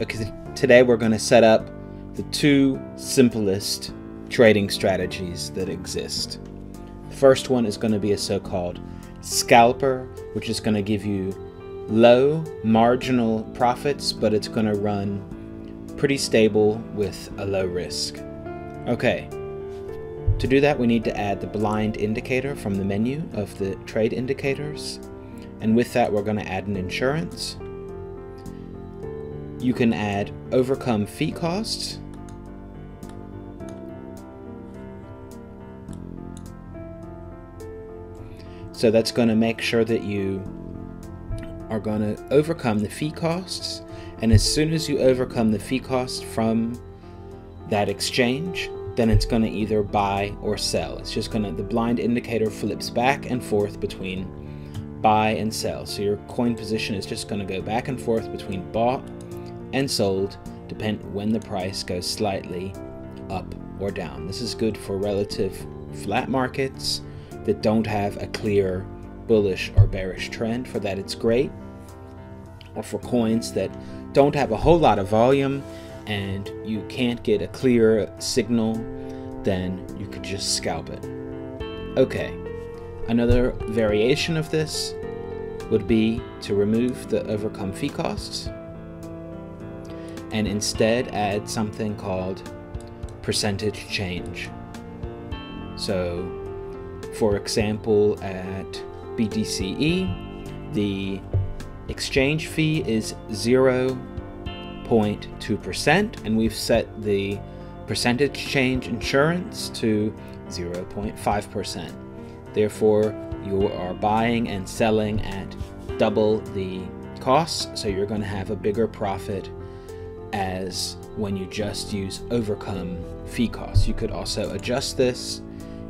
because today we're going to set up the two simplest trading strategies that exist. The first one is going to be a so-called scalper, which is going to give you low marginal profits, but it's going to run pretty stable with a low risk. Okay, to do that we need to add the blind indicator from the menu of the trade indicators, and with that we're going to add an insurance. You can add overcome fee costs, so that's going to make sure that you are going to overcome the fee costs, and as soon as you overcome the fee cost from that exchange, then it's going to either buy or sell. It's just going to, the blind indicator flips back and forth between buy and sell. So your coin position is just going to go back and forth between bought and sold, depending when the price goes slightly up or down. This is good for relative flat markets that don't have a clear bullish or bearish trend. For that it's great, or for coins that don't have a whole lot of volume and you can't get a clear signal, then you could just scalp it. Okay, another variation of this would be to remove the overcome fee costs and instead add something called percentage change. So for example, at BTCe, the exchange fee is 0.2%, and we've set the percentage change insurance to 0.5%. Therefore, you are buying and selling at double the cost, so you're going to have a bigger profit as when you just use overcome fee costs. You could also adjust this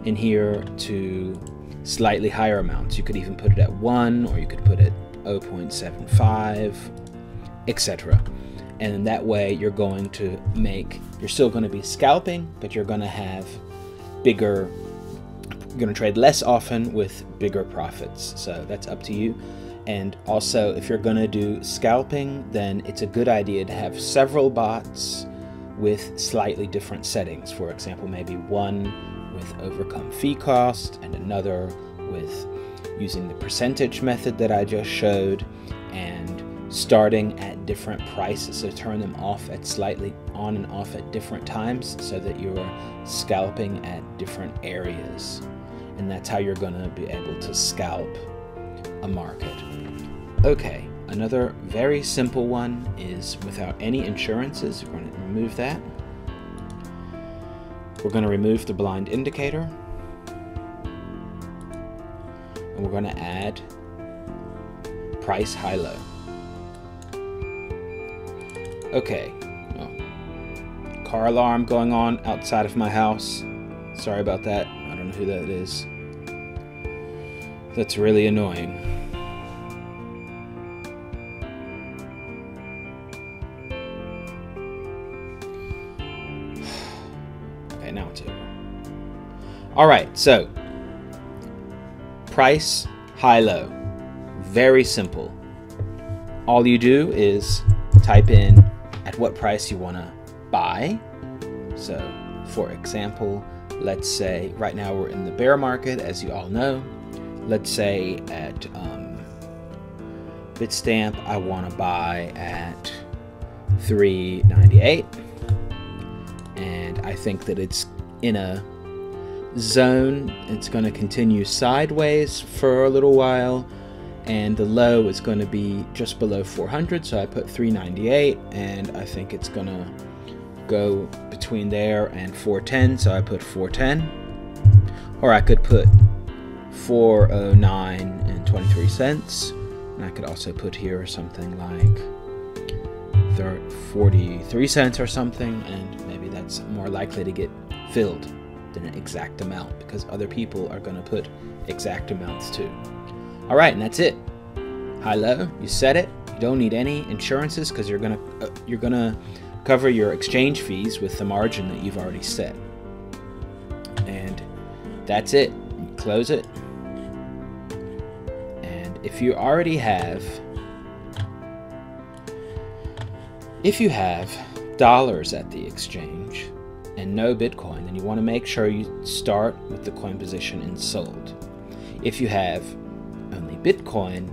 in here to slightly higher amounts. You could even put it at 1, or you could put it 0.75, etc. And that way you're going to make, you're still going to be scalping, but you're going to have bigger, you're going to trade less often with bigger profits. So that's up to you. And also, if you're going to do scalping, then it's a good idea to have several bots with slightly different settings. For example, maybe one with overcome fee cost and another with using the percentage method that I just showed, and starting at different prices, so turn them off at slightly on and off at different times so that you're scalping at different areas, and that's how you're going to be able to scalp a market. Okay, another very simple one is without any insurances. We're going to remove that. We're going to remove the blind indicator, and we're going to add price high low. Okay, oh, car alarm going on outside of my house. Sorry about that. I don't know who that is. That's really annoying. Now it's over. All right, so price high low, very simple. All you do is type in at what price you want to buy. So for example, let's say right now we're in the bear market, as you all know. Let's say at Bitstamp I want to buy at $3.98. I think that it's in a zone, it's going to continue sideways for a little while, and the low is going to be just below 400, so I put 398, and I think it's going to go between there and 410, so I put 410, or I could put 409.23, and I could also put here something like 43¢ or something, and maybe that's more likely to get filled than an exact amount, because other people are going to put exact amounts too. All right, and that's it. High low, you set it. You don't need any insurances because you're gonna cover your exchange fees with the margin that you've already set. And that's it. You close it. And if you already have If you have dollars at the exchange and no Bitcoin, then you want to make sure you start with the coin position in sold. If you have only Bitcoin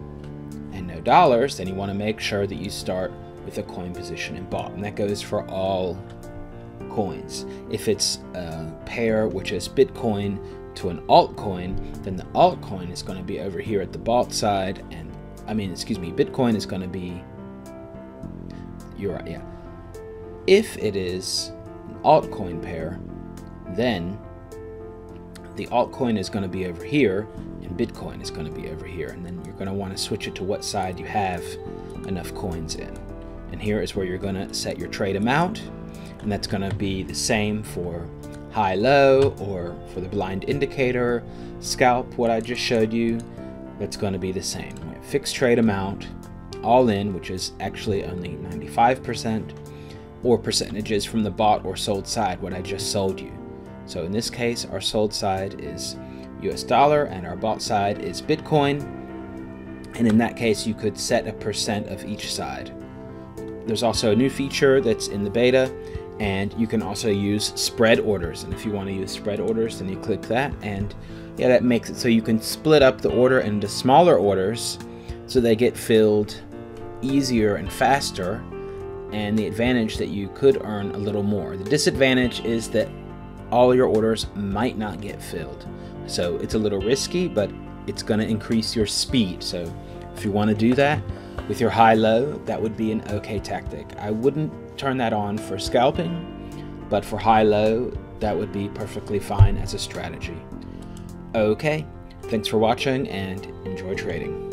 and no dollars, then you want to make sure that you start with a coin position in bought, and that goes for all coins. If it's a pair, which is Bitcoin to an altcoin, then the altcoin is going to be over here at the bought side, and Bitcoin is going to be, you're right, yeah. If it is an altcoin pair, then the altcoin is going to be over here and Bitcoin is going to be over here, and then you're going to want to switch it to what side you have enough coins in. And here is where you're going to set your trade amount, and that's going to be the same for high-low or for the blind indicator, scalp, what I just showed you. That's going to be the same. Fixed trade amount, all in, which is actually only 95%, or percentages from the bought or sold side, what I just sold you. So in this case, our sold side is US dollar and our bought side is Bitcoin. And in that case, you could set a percent of each side. There's also a new feature that's in the beta, and you can also use spread orders. And if you want to use spread orders, then you click that, and yeah, that makes it so you can split up the order into smaller orders so they get filled easier and faster. And the advantage that you could earn a little more. The disadvantage is that all your orders might not get filled. So it's a little risky, but it's going to increase your speed. So if you want to do that with your high-low, that would be an okay tactic. I wouldn't turn that on for scalping, but for high-low, that would be perfectly fine as a strategy. Okay, thanks for watching and enjoy trading.